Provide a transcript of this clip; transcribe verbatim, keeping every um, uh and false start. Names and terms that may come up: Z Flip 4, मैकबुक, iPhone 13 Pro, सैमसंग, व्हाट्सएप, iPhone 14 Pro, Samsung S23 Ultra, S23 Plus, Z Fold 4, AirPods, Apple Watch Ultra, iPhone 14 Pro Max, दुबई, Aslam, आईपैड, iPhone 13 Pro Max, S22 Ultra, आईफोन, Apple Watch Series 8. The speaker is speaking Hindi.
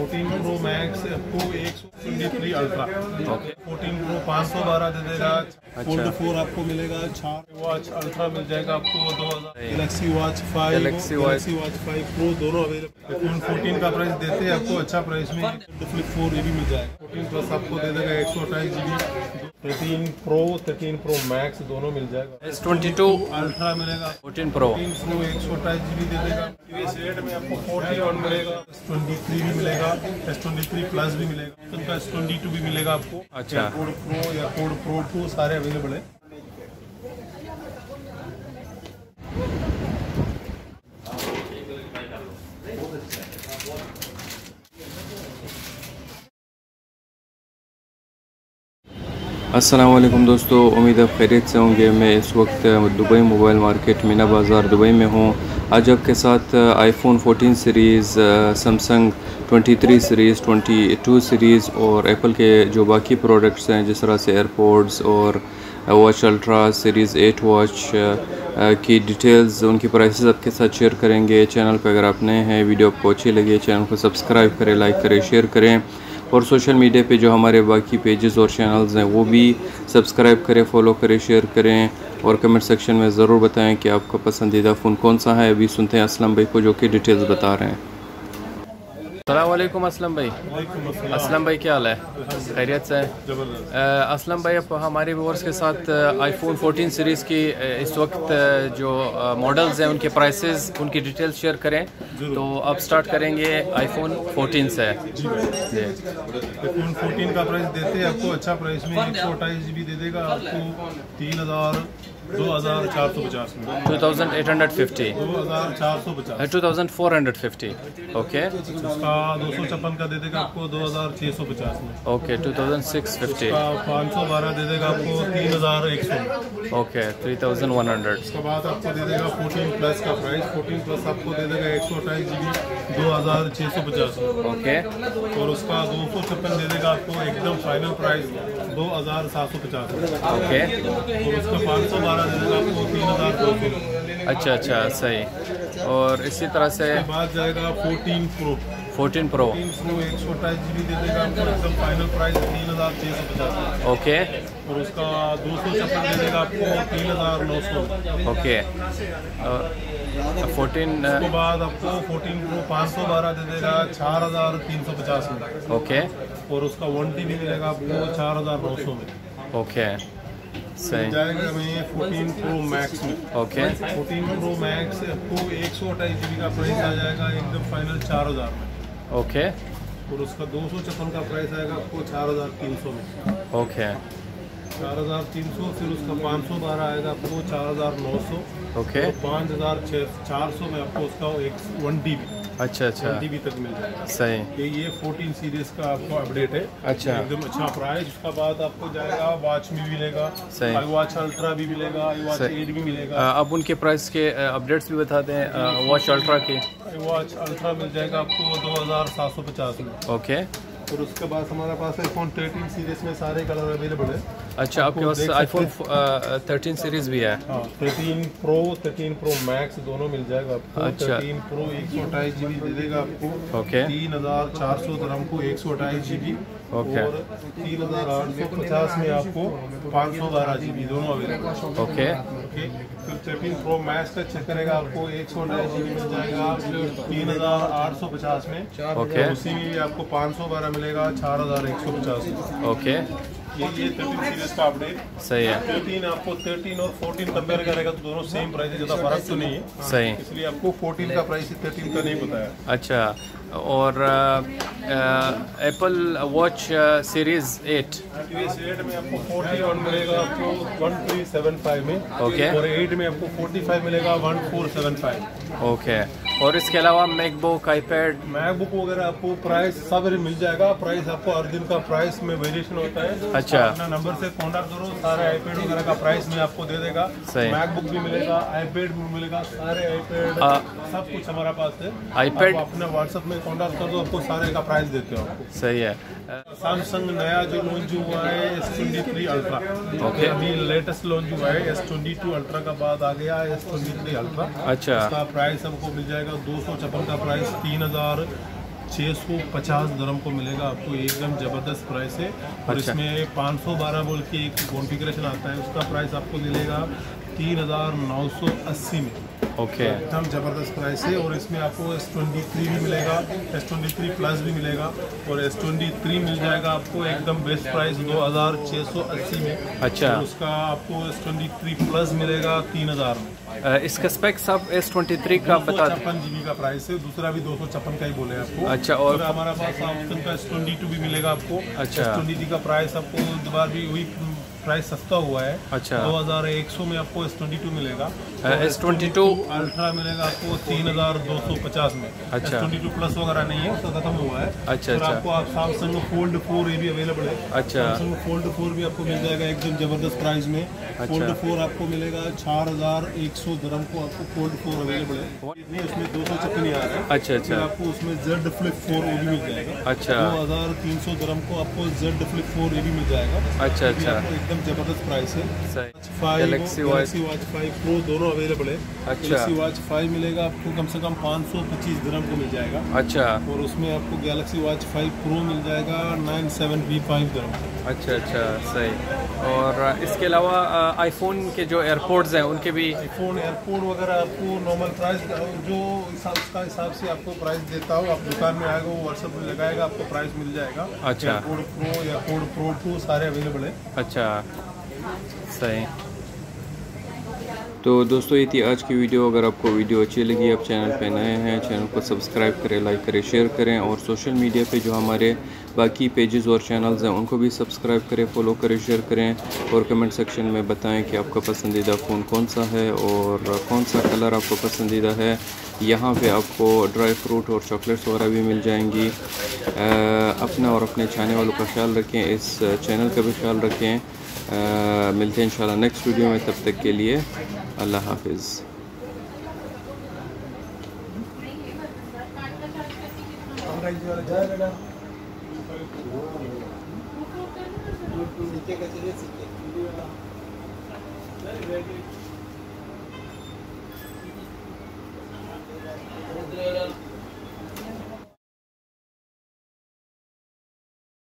फोर्टीन प्रो मैक्स आपको एक सौ तेईस अल्ट्रा, फोर्टीन प्रो पाँच सौ बारह दे देगा। फोल्ड फोर आपको मिलेगा छह, वॉच अल्ट्रा मिल जाएगा आपको दो हज़ार। Galaxy watch five, Galaxy watch five pro दोनों अवेलेबल। फोन फोर्टीन का प्राइस देते हैं आपको अच्छा प्राइस में। फ्लिप फोर ये भी मिल जाएगा। फोर्टीन प्लस आपको दे देगा एक सौ अट्ठाईस G B thirteen pro, thirteen pro max दोनों मिल जाएगा। एस ट्वेंटी टू अल्ट्रा मिलेगा। फोर्टीन प्रो प्रो एक सौ अट्ठाईस जी बी दे देगा। प्रीवियस रेट में आपको फोर्टी वन मिलेगा। एस ट्वेंटी थ्री भी मिलेगा, एस ट्वेंटी थ्री प्लस भी मिलेगा, उनका एस ट्वेंटी टू भी मिलेगा आपको। अच्छा, कोड प्रो या कोड प्रो टू सारे अवेलेबल है। अस्सलाम वालेकुम दोस्तों, उम्मीद है खैरियत से होंगे। मैं इस वक्त दुबई मोबाइल मार्केट मीना बाज़ार दुबई में हूँ। आज आपके साथ आईफोन फोर्टीन सीरीज़, सैमसंग तेईस सीरीज़, बाईस सीरीज़ और एप्पल के जो बाकी प्रोडक्ट्स हैं जिस तरह से एयरपोर्ट्स और watch ultra series eight watch की डिटेल्स, उनकी प्राइसेस आपके साथ शेयर करेंगे। चैनल पर अगर आप नए हैं, वीडियो आपको अच्छी लगी, चैनल को सब्सक्राइब करें, लाइक करें, शेयर करें और सोशल मीडिया पे जो हमारे बाकी पेजेस और चैनल्स हैं वो भी सब्सक्राइब करें, फॉलो करें, शेयर करें और कमेंट सेक्शन में ज़रूर बताएं कि आपका पसंदीदा फ़ोन कौन सा है। अभी सुनते हैं असलम भाई को जो कि डिटेल्स बता रहे हैं। अस्सलामुअलैकुम असलम भाई। असलम भाई क्या हाल है? खैरियत से? असलम भाई, आप हमारे व्यूअर्स के साथ आईफोन फोर्टीन सीरीज़ की इस वक्त जो मॉडल्स हैं उनके प्राइसेस, उनकी डिटेल्स शेयर करें। तो अब स्टार्ट करेंगे आईफोन फोर्टीन से। आईफोन फोर्टीन का प्राइस देते हैं आपको अच्छा प्राइस में। एक सौ अट्ठाईस जी बी दे देगा आपको तीन हज़ार, दो हज़ार चार सौ पचास, दो हज़ार आठ सौ पचास, दो हज़ार चार सौ पचास, दो हज़ार चार सौ पचास, ओके। उसका दो सौ छप्पन का दे देगा आपको दो हज़ार छह सौ पचास में, ओके, दो हज़ार छह सौ पचास। पाँच सौ बारह दे देगा आपको तीन हज़ार एक सौ, ओके, तीन हज़ार एक सौ। उसके बाद आपको दे देगा फोर्टीन प्लस का प्राइस। फोर्टीन प्लस आपको दे देगा एक सौ अट्ठाईस जी बी, दो हज़ार छह सौ पचास, ओके। और उसका दो सौ छप्पन दे देगा आपको एकदम फाइनल प्राइस दो हज़ार सात सौ पचास, ओके। और उसका पाँच सौ बारह अच्छा अच्छा सही। और इसी तरह से बात जाएगा फोर्टीन प्रो, फोर्टीन प्रो एक सौ अट्ठाईस जी बी दे देगा आपको फाइनल प्राइस तीन हज़ार छः सौ पचास, ओके। और उसका दो सौ छप्पन दे देगा आपको तीन हज़ार नौ सौ, ओके। और फोर्टीन उसके बाद आपको फोर्टीन प्रो पाँच सौ बारह दे देगा चार हज़ार तीन सौ पचास में, ओके। और उसका वन टी बी मिलेगा आपको चार हज़ार नौ सौ में, ओके सही। जाएगा मैं फोर्टीन प्रो मैक्स में, ओके। फोर्टीन प्रो मैक्स आपको एक सौ अट्ठाईस जी बी का प्राइस आ जाएगा एकदम फाइनल चार हज़ार में, ओके। और उसका दो सौ छप्पन का प्राइस आएगा आपको चार हज़ार तीन सौ में, ओके, चार हज़ार तीन सौ। फिर उसका पाँच सौ बारह आएगा आपको चार हज़ार नौ सौ, ओके। पाँच हज़ार छः चार सौ में आपको उसका एक वन टी बी, अच्छा अच्छा, टी बी तक मिल जाएगा, सही। ये फोर्टीन सीरीज का आपको अपडेट है, अच्छा, एकदम अच्छा प्राइस। उसका बाद आपको जाएगा वॉच में मिलेगा, आई वॉच अल्ट्रा भी मिलेगा, आई वॉच एट भी मिलेगा। अब उनके प्राइस के अपडेट्स भी बताते हैं। वॉच अल्ट्रा के, वॉच अल्ट्रा मिल जाएगा आपको दो हज़ार सात सौ पचास में, ओके। और उसके बाद हमारे पास आईफोन थर्टीन सीरीज में सारे कलर अवेलेबल है। अच्छा, आपके पास आईफोन थर्टीन सीरीज भी है? हाँ, thirteen pro, thirteen pro max दोनों मिल जाएगा आपको। अच्छा, थर्टीन प्रो एक सौ अट्ठाईस जी बी दे देगा आपको तीन हज़ार चार सौ ग्राम को एक सौ अट्ठाईस जी बी, ओके। तीन हज़ार आठ सौ पचास में आपको पाँच सौ बारह जी बी दोनों अवेलेबल, ओके। फिर थर्टीन प्रो मैक्स का चेक करेगा आपको एक सौ अट्ठाईस जी बी मिल जाएगा तीन हज़ार आठ सौ पचास में, ओके। उसी में आपको पाँच सौ बारह मिलेगा चार हज़ार एक सौ पचास, ओके। ये ये थर्टीन सीरीज का अपडेट सही है। थर्टीन आपको थर्टीन और फोर्टीन कंपेयर करेगा तो दोनों सेम प्राइस है, ज़्यादा फर्क तो नहीं है, सही। इसलिए आपको फोर्टीन का प्राइस थर्टीन का नहीं बताया। अच्छा, और Apple watch series eight, eight में आपको फोर्टी वन मिलेगा आपको वन थ्री सेवन फाइव में, ओके। और एट में आपको फोर्टी फाइव मिलेगा one four seven five, okay. और इसके अलावा मैकबुक, आईपैड, मैकबुक वगैरह आपको प्राइस सब मिल जाएगा। प्राइस आपको हर दिन का प्राइस में वेरिएशन होता है। अच्छा, अपना नंबर से कॉन्टैक्ट करो, सारे आईपैड वगैरह का प्राइस में आपको दे देगा, मैकबुक भी मिलेगा, आईपैड भी मिलेगा, सारे आईपैड सब कुछ हमारे पास है। आईपैड अपने व्हाट्सएप में कॉन्टैक्ट कर दो, आपको सारे का प्राइस देते हो आपको, सही है। सैमसंग नया जो लॉन्च हुआ है S twenty three ultra, okay. अभी लेटेस्ट लॉन्च हुआ है एस ट्वेंटी टू अल्ट्रा का, बाद आ गया एस ट्वेंटी थ्री अल्ट्रा। अच्छा, प्राइस हमको मिल जाएगा दो सौ छप्पन का प्राइस तीन हज़ार छः सौ पचास दरम को मिलेगा आपको, एकदम ज़बरदस्त प्राइस है। और अच्छा। इसमें पाँच सौ बारह बोल के एक कॉन्फ़िगरेशन आता है, उसका प्राइस आपको मिलेगा तीन हज़ार नौ सौ अस्सी में। ओके, एकदम ज़बरदस्त प्राइस है। और इसमें आपको एस ट्वेंटी थ्री भी मिलेगा, एस ट्वेंटी थ्री प्लस भी मिलेगा, और एस ट्वेंटी थ्री मिल जाएगा आपको एकदम बेस्ट प्राइस दो हज़ार छः सौ अस्सी में। अच्छा, तो उसका आपको एस ट्वेंटी थ्री प्लस मिलेगा तीन हज़ार में। इसका स्पेक सब एस ट्वेंटी थ्री का बता दें, छप्पन जी बी का प्राइस है, दूसरा भी दो सौ छप्पन का ही बोले आपको। अच्छा, और हमारा पास सैमसंग का एस ट्वेंटी टू भी मिलेगा आपको। अच्छा, एस ट्वेंटी थ्री का प्राइस आपको दोबारा भी वही प्राइस सस्ता हुआ है। अच्छा, दो हज़ार एक सौ में आपको एस ट्वेंटी टू मिलेगा, एस ट्वेंटी टू अल्ट्रा मिलेगा आपको तीन हज़ार दो सौ पचास में। अच्छा, एस ट्वेंटी टू प्लस वगैरह नहीं है, उसका खत्म हुआ है। अच्छा, और आपको आप सैमसंग फोल्ड फोर ये भी अवेलेबल है। अच्छा, सैमसंग फोल्ड फोर भी आपको मिल जाएगा एकदम ज़बरदस्त प्राइस में। फोल्ड फोर आपको मिलेगा चार हज़ार एक सौ दरम को, आपको फोल्ड फोर अवेलेबल है, उसमें दो सौ छप्पन आ रहा है। अच्छा अच्छा, आपको उसमें जेड फ्लिप फोर ये भी मिल जाएगा। अच्छा, दो हज़ार तीन सौ दरम को आपको जेड फ्लिप फोर ये भी मिल जाएगा। अच्छा अच्छा, एकदम जबरदस्त प्राइस है। गैलेक्सी वॉच फाइव प्रो दोनों अवेलेबल है। अच्छा, गैलेक्सी वॉच फाइव मिलेगा आपको कम से कम पाँच सौ पच्चीस ग्राम को मिल जाएगा। अच्छा, और उसमें आपको गैलेक्सी वॉच फाइव प्रो मिल जाएगा nine seven V five gram. अच्छा अच्छा, सही। और इसके अलावा आईफोन के जो एयरपोर्ट्स हैं उनके भी, आईफोन एयरपोर्ट वगैरह आपको नॉर्मल प्राइस जो उसका हिसाब से आपको प्राइस देता हो, आप दुकान में आएगा वो व्हाट्सअप में लगाएगा आपको प्राइस मिल जाएगा। अच्छा, AirPods pro AirPods pro two सारे अवेलेबल है। अच्छा, सही। तो दोस्तों ये थी आज की वीडियो। अगर आपको वीडियो अच्छी लगी, आप चैनल पे नए हैं, चैनल को सब्सक्राइब करें, लाइक करें, शेयर करें, और सोशल मीडिया पे जो हमारे बाकी पेजेस और चैनल्स हैं उनको भी सब्सक्राइब करें, फॉलो करें, शेयर करें, और कमेंट सेक्शन में बताएं कि आपका पसंदीदा फ़ोन कौन सा है और कौन सा कलर आपको पसंदीदा है। यहाँ पे आपको ड्राई फ्रूट और चॉकलेट्स वगैरह भी मिल जाएंगी। आ, अपना और अपने चाहने वालों का ख्याल रखें, इस चैनल का भी ख्याल रखें। आ, मिलते हैं इंशाल्लाह नेक्स्ट वीडियो में, तब तक के लिए अल्लाह हाफिज़।